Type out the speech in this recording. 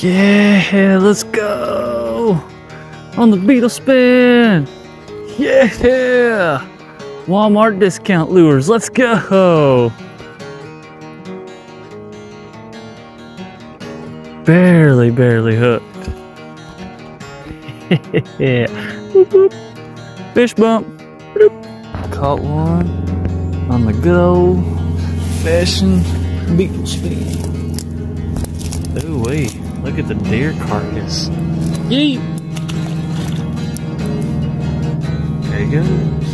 Yeah, let's go on the beetle spin. Yeah, Walmart discount lures. Let's go. Barely hooked. Yeah. Boop, boop. Fish bump. Boop. Caught one on the go. Fishing beetle spin. Ooh wee. Look at the deer carcass. Yeet! There you go.